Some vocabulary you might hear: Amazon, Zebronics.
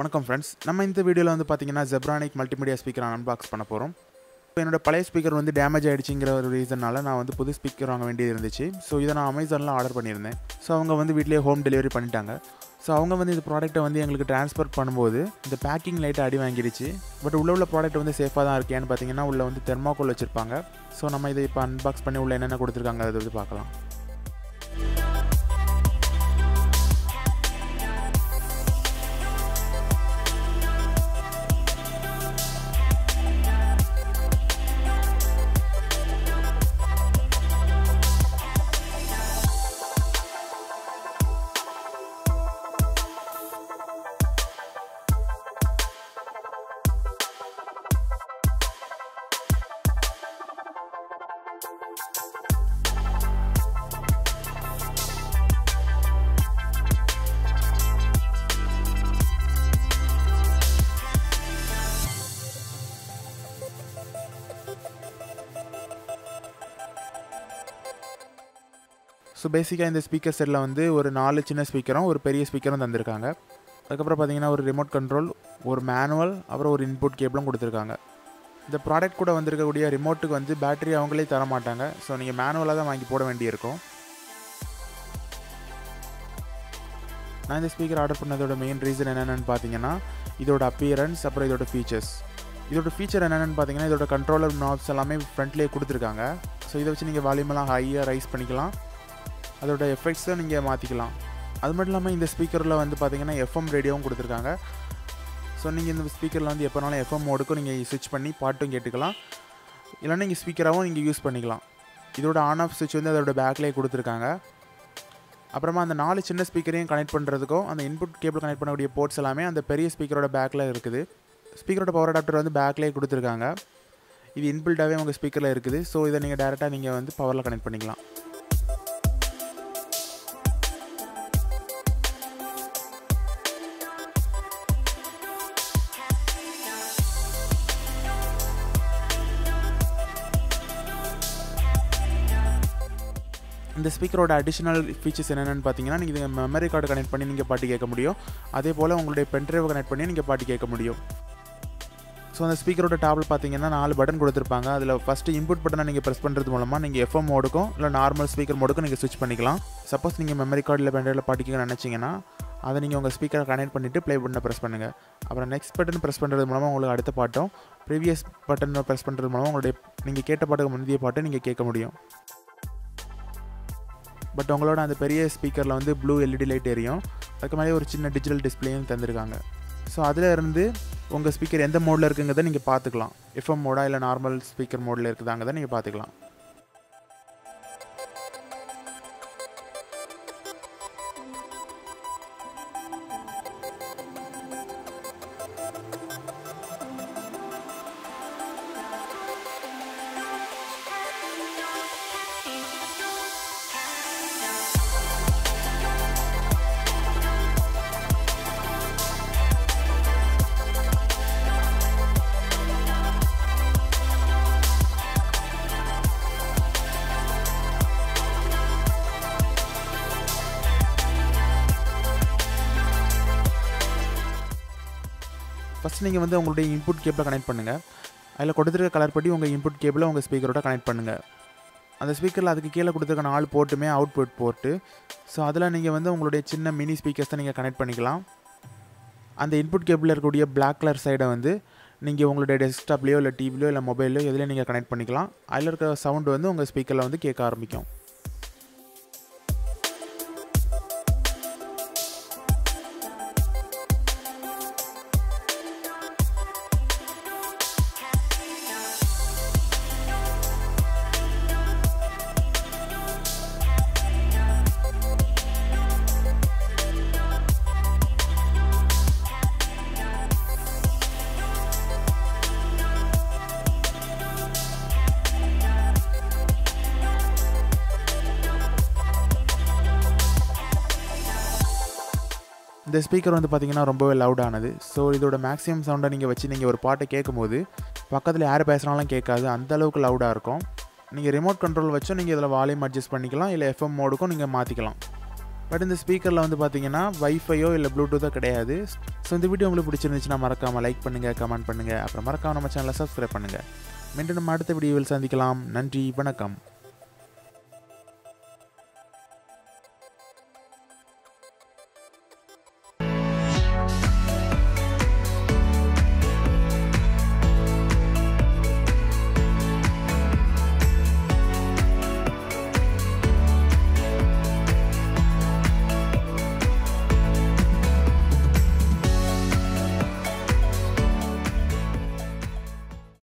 Welcome friends, we will unbox the Zebronic multimedia speaker. The speaker was damaged reason I ordered a new speaker. So I ordered Amazon. So I ordered home delivery. So I ordered the product and transferred the packing light. But the product is safe because it is thermocol. So we will unbox it. So basically in the speaker set la vande oru 4 chinna speaker um oru periya speaker um thandirukanga adukapra pathina oru remote control oru manual apra oru input cable um kuduthirukanga the product kuda vandirukka kudiya remote ku vande battery avangale thara maatanga so neenga manual la dhaan vaangi poda vendi irukum na indha speaker order pannadoda main reason enna nu pathina idoda appearance apra idoda features idoda feature enna nu pathina idoda controller knobs ellame front laye kuduthirukanga so idha vechi neenga volume la high ah raise panikalam அதோட effects நீங்க மாத்திக்கலாம் அது மட்டும் இல்லாம இந்த ஸ்பீக்கர்ல வந்து பாத்தீங்கன்னா FM ரேடியோவும் கொடுத்திருக்காங்க சோ நீங்க இந்த ஸ்பீக்கர்ல வந்து எப்பனாலும் FM மோடுக்கு நீங்க ஸ்விட்ச் பண்ணி பாட்டும் கேட்கலாம் இல்லனா நீங்க ஸ்பீக்கராவும் நீங்க யூஸ் பண்ணிக்கலாம் இதோட ஆன் ஆஃப் ஸ்விட்ச் வந்து அதோட பேக்லயே கொடுத்திருக்காங்க அப்புறமா அந்த 4 சின்ன ஸ்பீக்கரையும் கனெக்ட் பண்றதுக்கு அந்த இன்புட் கேபிள் கனெக்ட் பண்ணக்கூடிய போர்ட்ஸ் எல்லாமே அந்த பெரிய ஸ்பீக்கரோட பேக்ல இருக்குது ஸ்பீக்கரோட பவர் அடாப்டர் வந்து பேக்லயே கொடுத்திருக்காங்க இது இன்பில்டாவே உங்க ஸ்பீக்கர்ல இருக்குது சோ இத நீங்க டைரக்டா நீங்க வந்து பவர்ல கனெக்ட் பண்ணிக்கலாம் இந்த ஸ்பீக்கரோட அடிஷனல் ஃபீச்சர்ஸ் என்னன்னு பாத்தீங்கன்னா நீங்க இந்த மெமரி கார்டு கனெக்ட் பண்ணி நீங்க பாட்டு கேட்க முடியும் அதே போல உங்களுடைய பென் டிரைவ் கனெக்ட் பண்ணி நீங்க பாட்டு கேட்க முடியும் சோ அந்த ஸ்பீக்கரோட டாப்ல பாத்தீங்கன்னா 4 பட்டன் கொடுத்திருப்பாங்க அதுல ஃபர்ஸ்ட் இன்புட் பட்டனை நீங்க பிரஸ் பண்றது மூலமா நீங்க FM மோடுக்கும் இல்ல நார்மல் ஸ்பீக்கர் மோடுக்கும் நீங்க ஸ்விட்ச் பண்ணிக்கலாம் சப்போஸ் நீங்க மெமரி கார்டுல பென் டிரைவ்ல பாட்டு கேட்க நினைச்சீங்கன்னா அத நீங்க உங்க ஸ்பீக்கரை கனெக்ட் பண்ணிட்டு ப்ளே பட்டனை பிரஸ் பண்ணுங்க அப்புறம் நெக்ஸ்ட் பட்டன் பிரஸ் பண்றது மூலமா உங்களுக்கு அடுத்த பாட்டும் ப்ரீவியஸ் பட்டனை பிரஸ் பண்றது மூலமா உங்களுடைய நீங்க கேட்ட பாட்டுக்கு முந்தைய பாட்டை நீங்க கேட்க முடியும் But உங்களோட அந்த பெரிய ஸ்பீக்கர்ல வந்து blue LED light எரியும் அதுக்கு மேல ஒரு சின்ன digital display ம் தந்திருக்காங்க சோ அதுல இருந்து உங்க ஸ்பீக்கர் எந்த மோட்ல இருக்குங்கறத நீங்க பாத்துக்கலாம் FM மோடா இல்ல நார்மல் ஸ்பீக்கர் மோட்ல இருக்குதாங்கறத நீங்க பாத்துக்கலாம் ஃபர்ஸ்ட் நீங்க வந்து உங்களுடைய இன்புட் கேபிள கனெக்ட் பண்ணுங்க அதுல கொடுத்திருக்க கலர் படி உங்க இன்புட் கேபிள உங்க ஸ்பீக்கரோட கனெக்ட் பண்ணுங்க அந்த ஸ்பீக்கர்ல அதுக்கு கீழ கொடுத்திருக்க 4 போர்ட்டுமே அவுட்புட் போர்ட் சோ அதல நீங்க வந்து உங்களுடைய சின்ன மினி ஸ்பீக்கர்ஸ் நீங்க கனெக்ட் பண்ணிக்கலாம் அந்த இன்புட் கேபிள்ல இருக்க கூடிய black color சைட வந்து நீங்க உங்களுடைய டெஸ்க்டாப்லயோ இல்ல டிவிலயோ இல்ல மொபைல்லயோ எதிலே நீங்க கனெக்ட் பண்ணிக்கலாம் அதுல இருக்க சவுண்ட் வந்து உங்க ஸ்பீக்கர்ல வந்து கேட்க ஆரம்பிக்கும் The speaker வந்து பாத்தீங்கன்னா ரொம்பவே லவுட் ஆனது சோ இதோட மேக்ஸिमम சவுண்ட நீங்க வச்சி நீங்க ஒரு பாட்டை கேக்கும்போது பக்கத்துல யார் பேசறானாலும் கேட்காது அந்த அளவுக்கு லவுடா இருக்கும் நீங்க ரிமோட் கண்ட்ரோல் வச்சு நீங்க இதல வால்யூம் அட்ஜஸ்ட் பண்ணிக்கலாம் இல்ல FM மோடுக்கு நீங்க மாத்திக்கலாம் But in the speaker la vandu pathina Wi-Fi o illa Bluetooth o kedaiyadhu. So indha video ungalku pidichirundhuchna marakama like pannunga, comment pannunga, appo marakama nama channel subscribe pannunga. மீண்டும் அடுத்த வீடியோவில் சந்திக்கலாம். நன்றி, வணக்கம்.